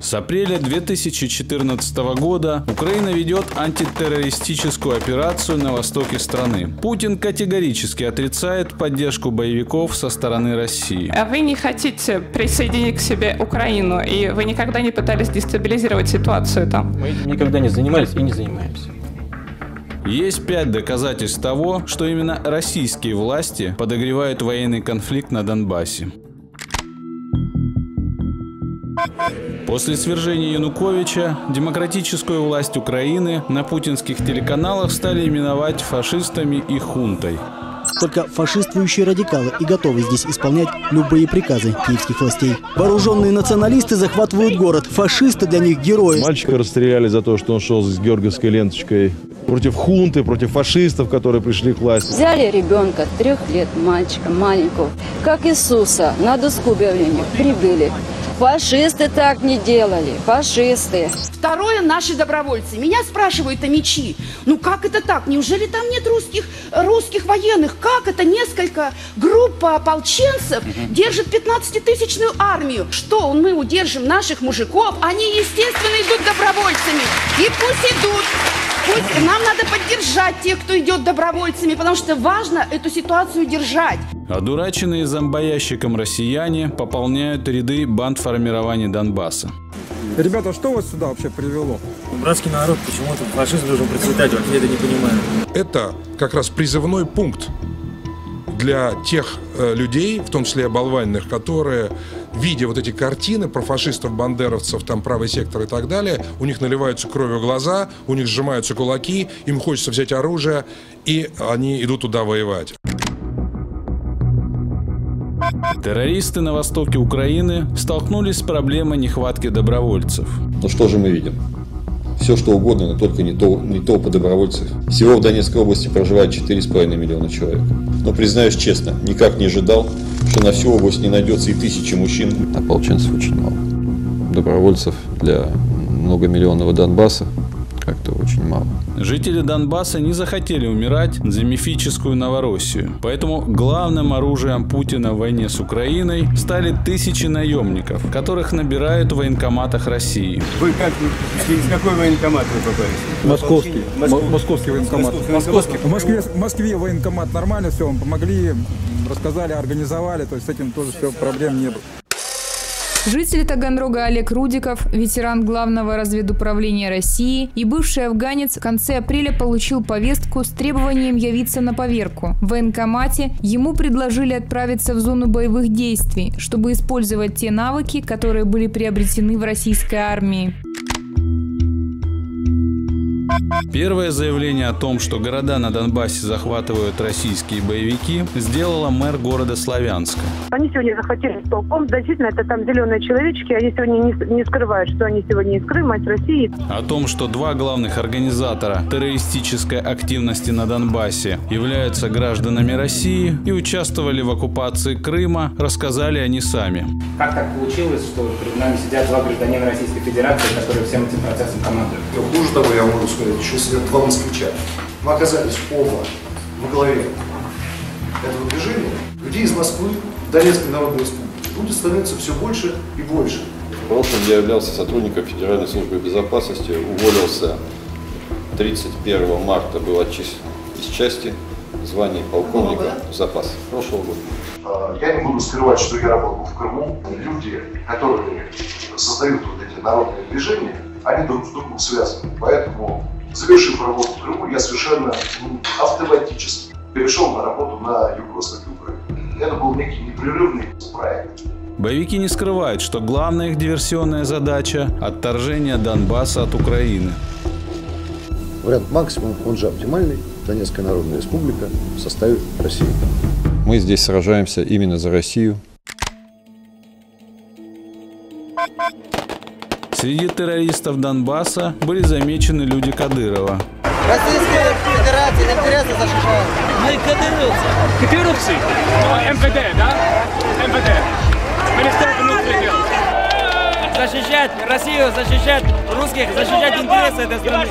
С апреля 2014 года Украина ведет антитеррористическую операцию на востоке страны. Путин категорически отрицает поддержку боевиков со стороны России. Вы не хотите присоединить к себе Украину, и вы никогда не пытались дестабилизировать ситуацию там? Мы никогда не занимались и не занимаемся. Есть 5 доказательств того, что именно российские власти подогревают военный конфликт на Донбассе. После свержения Януковича демократическую власть Украины на путинских телеканалах стали именовать фашистами и хунтой. Только фашистствующие радикалы и готовы здесь исполнять любые приказы киевских властей. Вооруженные националисты захватывают город. Фашисты для них герои. Мальчика расстреляли за то, что он шел с георгиевской ленточкой. Против хунты, против фашистов, которые пришли к власти. Взяли ребенка, 3 лет, мальчика маленького, как Иисуса, на доску объявления прибыли. Фашисты так не делали, фашисты. Второе, наши добровольцы. Меня спрашивают о мечи. Ну как это так? Неужели там нет русских военных? Как это несколько групп ополченцев держит 15-тысячную армию? Что мы удержим наших мужиков? Они, естественно, идут добровольцами. И пусть идут. Пусть нам надо поддержать тех, кто идет добровольцами, потому что важно эту ситуацию держать. Одураченные зомбоящиком россияне пополняют ряды бандформирования Донбасса. Ребята, что вас сюда вообще привело? Братский народ, почему-то фашизм должен процветать, вообще это не понимаю. Это как раз призывной пункт для тех людей, в том числе оболваненных, которые, видя вот эти картины про фашистов, бандеровцев, там правый сектор и так далее, у них наливаются кровью глаза, у них сжимаются кулаки, им хочется взять оружие, и они идут туда воевать. Террористы на востоке Украины столкнулись с проблемой нехватки добровольцев. Ну что же мы видим? Все что угодно, но только не толпы добровольцев. Всего в Донецкой области проживает 4,5 миллиона человек. Но, признаюсь честно, никак не ожидал, что на всю область не найдется и 1000 мужчин. Ополченцев очень мало. Добровольцев для многомиллионного Донбасса как-то очень мало. Жители Донбасса не захотели умирать за мифическую Новороссию. Поэтому главным оружием Путина в войне с Украиной стали тысячи наемников, которых набирают в военкоматах России. Вы как, через какой военкомат вы попались? Московский. Московский военкомат. В Москве военкомат нормально, все, вам помогли, рассказали, организовали, то есть с этим тоже все, проблем не было. Житель Таганрога Олег Рудиков, ветеран Главного разведуправления России и бывший афганец, в конце апреля получил повестку с требованием явиться на поверку. В военкомате ему предложили отправиться в зону боевых действий, чтобы использовать те навыки, которые были приобретены в российской армии. Первое заявление о том, что города на Донбассе захватывают российские боевики, сделала мэр города Славянска. Они сегодня захватили толпом, значительно, это там зеленые человечки, они сегодня не скрывают, что они сегодня из Крыма, из России. О том, что два главных организатора террористической активности на Донбассе являются гражданами России и участвовали в оккупации Крыма, рассказали они сами. Как так получилось, что перед нами сидят два гражданина Российской Федерации, которые всем этим процессом командуют? Хуже того, я могу сказать, еще сидят два москвича. Мы оказались оба во главе этого движения. Людей из Москвы, Донецкой народной республики, будет становиться все больше и больше. В прошлом я являлся сотрудником Федеральной службы безопасности, уволился 31 марта, был отчислен из части, звание полковника в запас прошлого года. Я не буду скрывать, что я работал в Крыму. Люди, которые создают вот эти народные движения, они друг с другом связаны. Поэтому, завершив работу в Крыму, я совершенно автоматически перешел на работу на Югорсат. Это был некий непрерывный проект. Боевики не скрывают, что главная их диверсионная задача – отторжение Донбасса от Украины. Вариант максимум, он же оптимальный. Донецкая народная республика в составе России. Мы здесь сражаемся именно за Россию. Среди террористов Донбасса были замечены люди Кадырова. Российская Федерация интересно защищает. Мы кадыровцы. Кадыровцы? Ну, МВД, да? МВД. Министерство внутренних дел. Защищать Россию, защищать русских, защищать интересы этой страны.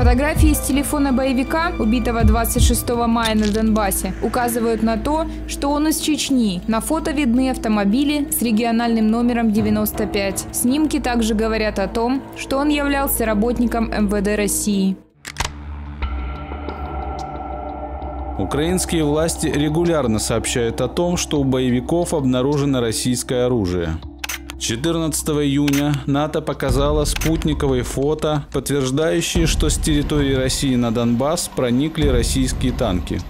Фотографии с телефона боевика, убитого 26 мая на Донбассе, указывают на то, что он из Чечни. На фото видны автомобили с региональным номером 95. Снимки также говорят о том, что он являлся работником МВД России. Украинские власти регулярно сообщают о том, что у боевиков обнаружено российское оружие. 14 июня НАТО показало спутниковые фото, подтверждающие, что с территории России на Донбасс проникли российские танки.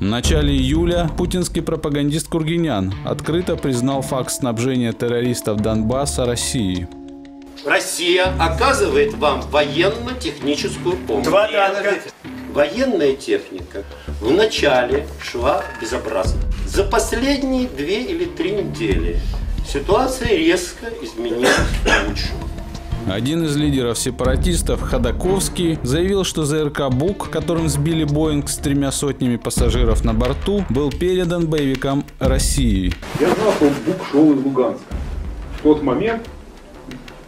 В начале июля путинский пропагандист Кургинян открыто признал факт снабжения террористов Донбасса России. Россия оказывает вам военно-техническую помощь. Два танка. Военная техника вначале шла безобразно. За последние 2 или 3 недели ситуация резко изменилась к лучшему. Один из лидеров сепаратистов, Ходаковский, заявил, что ЗРК «Бук», которым сбили «Боинг» с 300 пассажиров на борту, был передан боевикам России. Я знал, что «Бук» шел из Луганска. В тот момент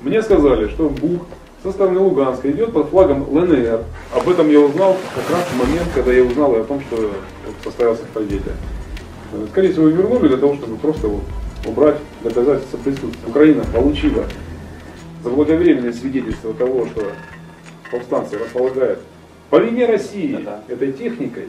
мне сказали, что «Бук» со стороны Луганска идет под флагом ЛНР. Об этом я узнал как раз в момент, когда я узнал о том, что состоялся совпадение. Скорее всего, вернули для того, чтобы просто убрать доказательства присутствия. Украина получила заблаговременное свидетельство того, что повстанцы располагают по линии России этой техникой.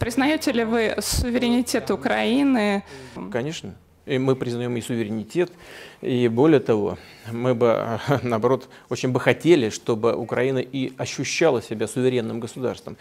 Признаете ли вы суверенитет Украины? Конечно. И мы признаем и суверенитет, и более того, мы бы, наоборот, очень бы хотели, чтобы Украина и ощущала себя суверенным государством.